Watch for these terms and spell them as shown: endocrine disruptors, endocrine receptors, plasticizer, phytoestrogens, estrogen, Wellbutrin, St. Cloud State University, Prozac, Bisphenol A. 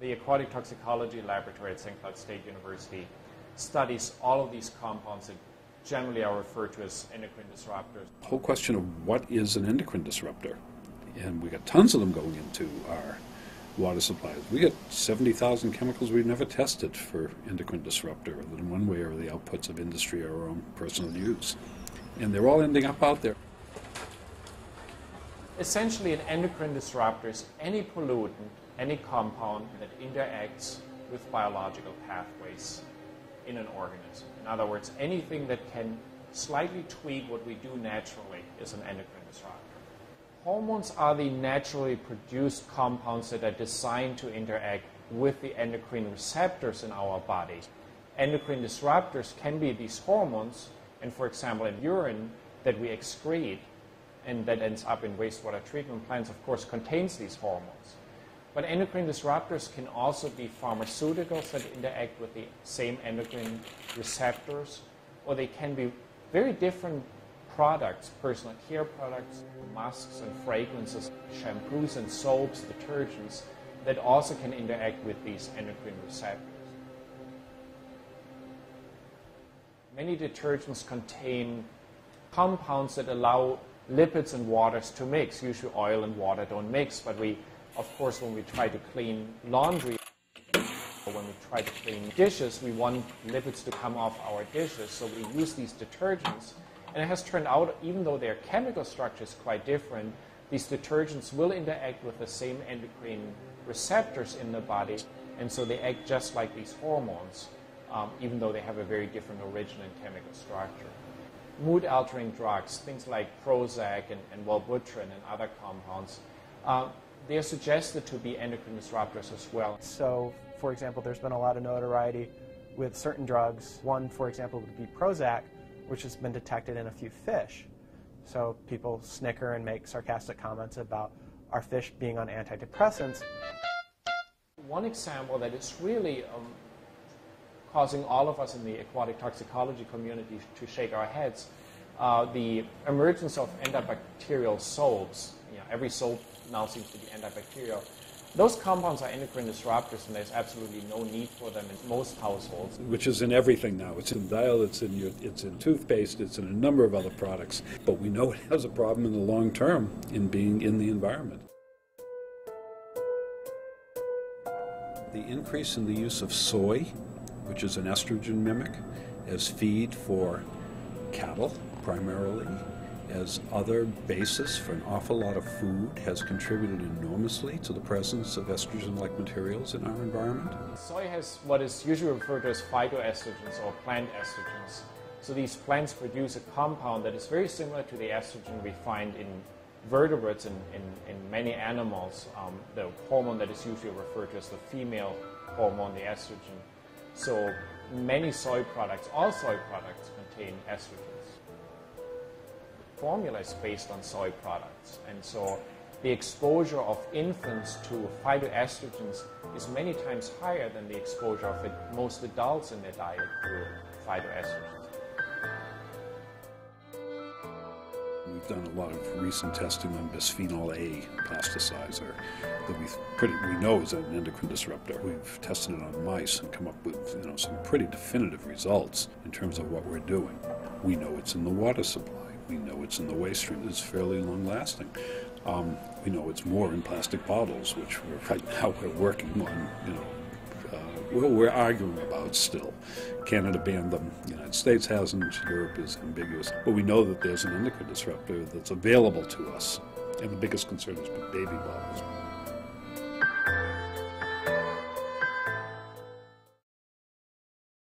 The aquatic toxicology laboratory at St. Cloud State University studies all of these compounds that generally are referred to as endocrine disruptors. The whole question of what is an endocrine disruptor, and we got tons of them going into our water supplies. We got 70,000 chemicals we've never tested for endocrine disruptor in one way or the outputs of industry or our own personal use, and they're all ending up out there. Essentially, an endocrine disruptor is any pollutant, any compound that interacts with biological pathways in an organism. In other words, anything that can slightly tweak what we do naturally is an endocrine disruptor. Hormones are the naturally produced compounds that are designed to interact with the endocrine receptors in our bodies. Endocrine disruptors can be these hormones, and for example, in urine that we excrete, and that ends up in wastewater treatment plants, of course, contains these hormones. But endocrine disruptors can also be pharmaceuticals that interact with the same endocrine receptors, or they can be very different products, personal care products, masks and fragrances, shampoos and soaps, detergents, that also can interact with these endocrine receptors. Many detergents contain compounds that allow lipids and waters to mix. Usually oil and water don't mix, but we, of course, when we try to clean laundry or when we try to clean dishes, we want lipids to come off our dishes, so we use these detergents. And it has turned out, even though their chemical structure is quite different, these detergents will interact with the same endocrine receptors in the body, and so they act just like these hormones, even though they have a very different origin and chemical structure. Mood-altering drugs, things like Prozac and Wellbutrin and other compounds, they are suggested to be endocrine disruptors as well. So, for example, there's been a lot of notoriety with certain drugs. One, for example, would be Prozac, which has been detected in a few fish. So people snicker and make sarcastic comments about our fish being on antidepressants. One example that is really causing all of us in the aquatic toxicology community to shake our heads, the emergence of antibacterial soaps. You know, every soap now seems to be antibacterial. Those compounds are endocrine disruptors, and there's absolutely no need for them in most households. Which is in everything now. It's in dial, it's in toothpaste, it's in a number of other products. But we know it has a problem in the long term in being in the environment. The increase in the use of soy, which is an estrogen mimic, as feed for cattle primarily, as other basis for an awful lot of food, has contributed enormously to the presence of estrogen-like materials in our environment. Soy has what is usually referred to as phytoestrogens or plant estrogens. So these plants produce a compound that is very similar to the estrogen we find in vertebrates and in many animals, the hormone that is usually referred to as the female hormone, the estrogen. So many soy products, all soy products, contain estrogens. Formula is based on soy products, and so the exposure of infants to phytoestrogens is many times higher than the exposure of most adults in their diet to phytoestrogens. We've done a lot of recent testing on Bisphenol A plasticizer that we know is an endocrine disruptor. We've tested it on mice and come up with, you know, some pretty definitive results in terms of what we're doing. We know it's in the water supply. We know it's in the waste stream. It's fairly long-lasting. We know it's more in plastic bottles, which right now we're working on. You know, we're arguing about still. Canada banned them. The United States hasn't. Europe is ambiguous. But we know that there's an endocrine disruptor that's available to us, and the biggest concern is with baby bottles.